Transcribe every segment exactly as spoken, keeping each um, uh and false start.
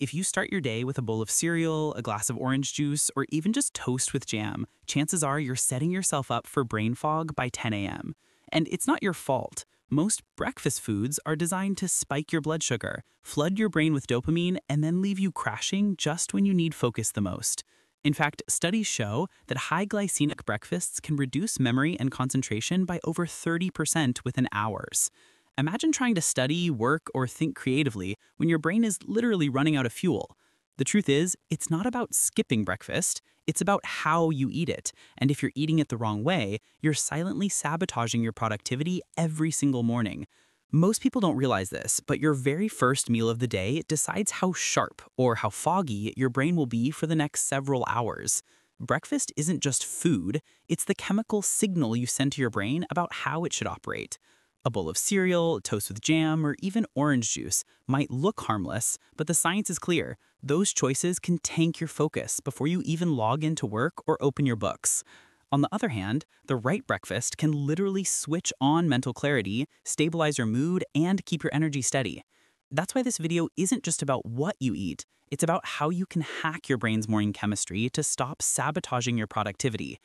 If you start your day with a bowl of cereal, a glass of orange juice, or even just toast with jam, chances are you're setting yourself up for brain fog by ten a m And it's not your fault. Most breakfast foods are designed to spike your blood sugar, flood your brain with dopamine, and then leave you crashing just when you need focus the most. In fact, studies show that high glycemic breakfasts can reduce memory and concentration by over thirty percent within hours. Imagine trying to study, work, or think creatively when your brain is literally running out of fuel. The truth is, it's not about skipping breakfast, it's about how you eat it. And if you're eating it the wrong way, you're silently sabotaging your productivity every single morning. Most people don't realize this, but your very first meal of the day decides how sharp or how foggy your brain will be for the next several hours. Breakfast isn't just food, it's the chemical signal you send to your brain about how it should operate. A bowl of cereal, toast with jam, or even orange juice might look harmless, but the science is clear. Those choices can tank your focus before you even log into work or open your books. On the other hand, the right breakfast can literally switch on mental clarity, stabilize your mood, and keep your energy steady. That's why this video isn't just about what you eat, it's about how you can hack your brain's morning chemistry to stop sabotaging your productivity.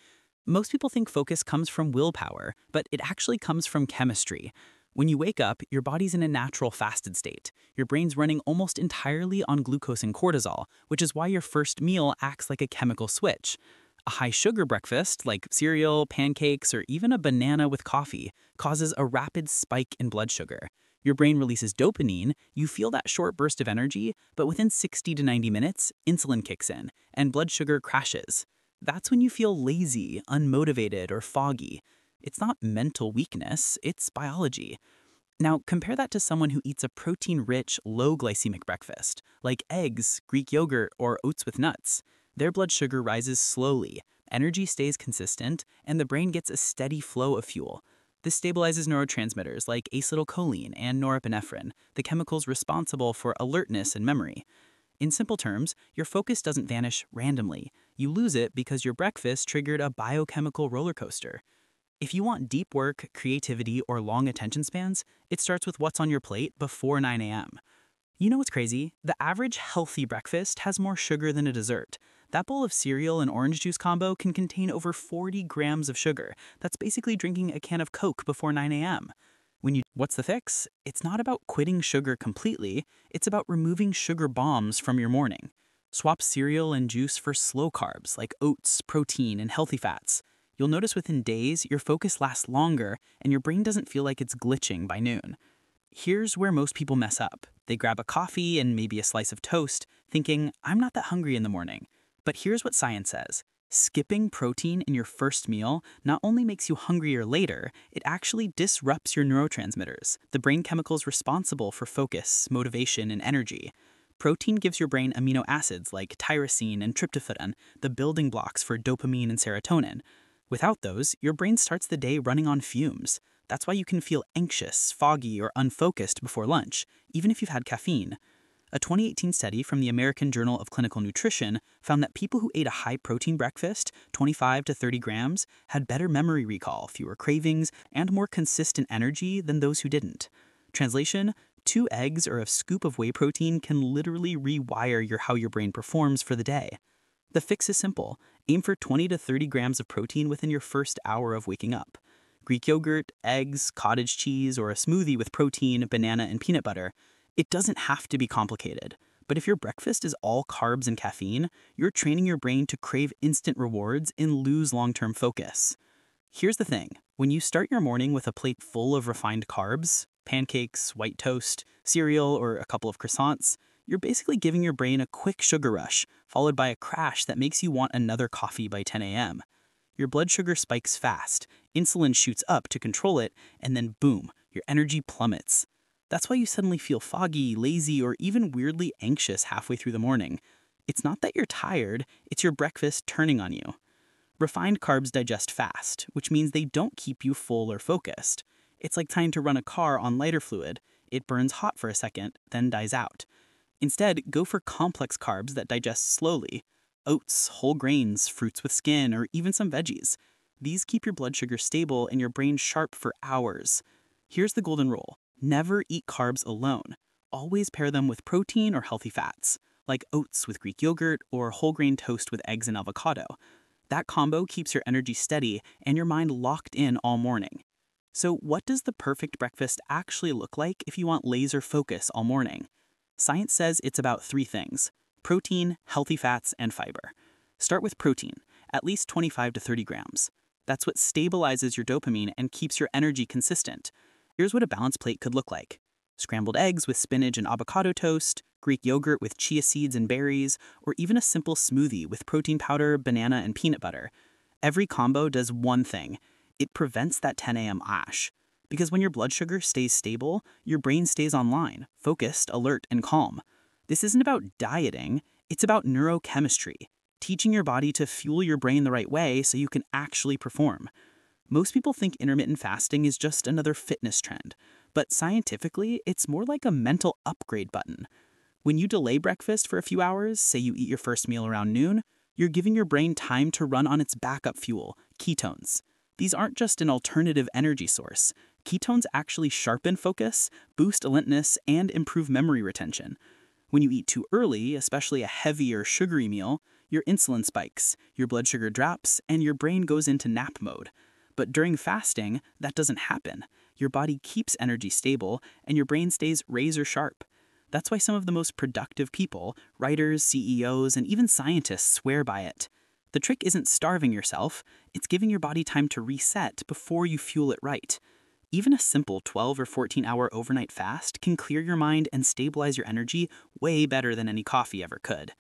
Most people think focus comes from willpower, but it actually comes from chemistry. When you wake up, your body's in a natural fasted state. Your brain's running almost entirely on glucose and cortisol, which is why your first meal acts like a chemical switch. A high-sugar breakfast, like cereal, pancakes, or even a banana with coffee, causes a rapid spike in blood sugar. Your brain releases dopamine, you feel that short burst of energy, but within sixty to ninety minutes, insulin kicks in, and blood sugar crashes. That's when you feel lazy, unmotivated, or foggy. It's not mental weakness, it's biology. Now, compare that to someone who eats a protein-rich, low-glycemic breakfast, like eggs, Greek yogurt, or oats with nuts. Their blood sugar rises slowly, energy stays consistent, and the brain gets a steady flow of fuel. This stabilizes neurotransmitters like acetylcholine and norepinephrine, the chemicals responsible for alertness and memory. In simple terms, your focus doesn't vanish randomly. You lose it because your breakfast triggered a biochemical roller coaster. If you want deep work, creativity, or long attention spans, it starts with what's on your plate before nine a m You know what's crazy? The average healthy breakfast has more sugar than a dessert. That bowl of cereal and orange juice combo can contain over forty grams of sugar. That's basically drinking a can of Coke before nine a m When you, what's the fix? It's not about quitting sugar completely, it's about removing sugar bombs from your morning. Swap cereal and juice for slow carbs like oats, protein, and healthy fats. You'll notice within days, your focus lasts longer and your brain doesn't feel like it's glitching by noon. Here's where most people mess up. They grab a coffee and maybe a slice of toast, thinking, I'm not that hungry in the morning. But here's what science says. Skipping protein in your first meal not only makes you hungrier later, it actually disrupts your neurotransmitters, the brain chemicals responsible for focus, motivation, and energy. Protein gives your brain amino acids like tyrosine and tryptophan, the building blocks for dopamine and serotonin. Without those, your brain starts the day running on fumes. That's why you can feel anxious, foggy, or unfocused before lunch, even if you've had caffeine. A twenty eighteen study from the American Journal of Clinical Nutrition found that people who ate a high-protein breakfast, twenty-five to thirty grams, had better memory recall, fewer cravings, and more consistent energy than those who didn't. Translation: two eggs or a scoop of whey protein can literally rewire your how your brain performs for the day. The fix is simple. Aim for twenty to thirty grams of protein within your first hour of waking up. Greek yogurt, eggs, cottage cheese, or a smoothie with protein, banana, and peanut butter. It doesn't have to be complicated, but if your breakfast is all carbs and caffeine, you're training your brain to crave instant rewards and lose long-term focus. Here's the thing. When you start your morning with a plate full of refined carbs, pancakes, white toast, cereal, or a couple of croissants, you're basically giving your brain a quick sugar rush, followed by a crash that makes you want another coffee by ten a m Your blood sugar spikes fast, insulin shoots up to control it, and then boom, your energy plummets. That's why you suddenly feel foggy, lazy, or even weirdly anxious halfway through the morning. It's not that you're tired, it's your breakfast turning on you. Refined carbs digest fast, which means they don't keep you full or focused. It's like trying to run a car on lighter fluid. It burns hot for a second, then dies out. Instead, go for complex carbs that digest slowly. Oats, whole grains, fruits with skin, or even some veggies. These keep your blood sugar stable and your brain sharp for hours. Here's the golden rule. Never eat carbs alone. Always pair them with protein or healthy fats. like oats with Greek yogurt or whole grain toast with eggs and avocado. That combo keeps your energy steady and your mind locked in all morning. So what does the perfect breakfast actually look like if you want laser focus all morning? Science says it's about three things: protein, healthy fats, and fiber. Start with protein, at least twenty-five to thirty grams. That's what stabilizes your dopamine and keeps your energy consistent. Here's what a balanced plate could look like: scrambled eggs with spinach and avocado toast, Greek yogurt with chia seeds and berries, or even a simple smoothie with protein powder, banana, and peanut butter. Every combo does one thing: it prevents that ten A M ash. Because when your blood sugar stays stable, your brain stays online, focused, alert, and calm. This isn't about dieting, it's about neurochemistry, teaching your body to fuel your brain the right way so you can actually perform. Most people think intermittent fasting is just another fitness trend, but scientifically, it's more like a mental upgrade button. When you delay breakfast for a few hours, say you eat your first meal around noon, you're giving your brain time to run on its backup fuel, ketones. These aren't just an alternative energy source. Ketones actually sharpen focus, boost alertness, and improve memory retention. When you eat too early, especially a heavy or sugary meal, your insulin spikes, your blood sugar drops, and your brain goes into nap mode. But during fasting, that doesn't happen. Your body keeps energy stable, and your brain stays razor sharp. That's why some of the most productive people, writers, C E Os, and even scientists swear by it. The trick isn't starving yourself, it's giving your body time to reset before you fuel it right. Even a simple twelve or fourteen hour overnight fast can clear your mind and stabilize your energy way better than any coffee ever could.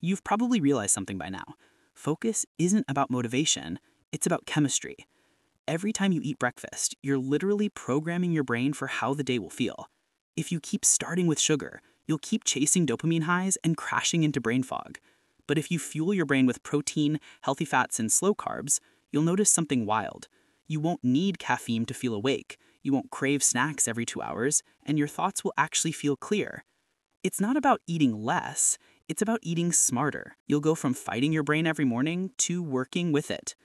You've probably realized something by now. Focus isn't about motivation, it's about chemistry. Every time you eat breakfast, you're literally programming your brain for how the day will feel. If you keep starting with sugar, you'll keep chasing dopamine highs and crashing into brain fog. But if you fuel your brain with protein, healthy fats, and slow carbs, you'll notice something wild. You won't need caffeine to feel awake, you won't crave snacks every two hours, and your thoughts will actually feel clear. It's not about eating less, it's about eating smarter. You'll go from fighting your brain every morning to working with it.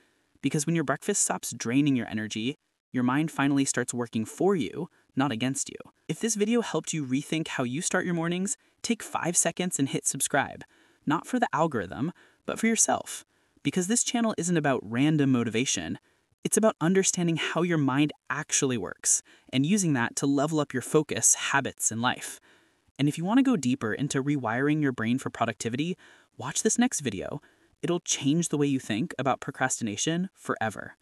Because when your breakfast stops draining your energy, your mind finally starts working for you, not against you. If this video helped you rethink how you start your mornings, take five seconds and hit subscribe. Not for the algorithm, but for yourself. Because this channel isn't about random motivation, it's about understanding how your mind actually works and using that to level up your focus, habits, and life. And if you want to go deeper into rewiring your brain for productivity, watch this next video. It'll change the way you think about procrastination forever.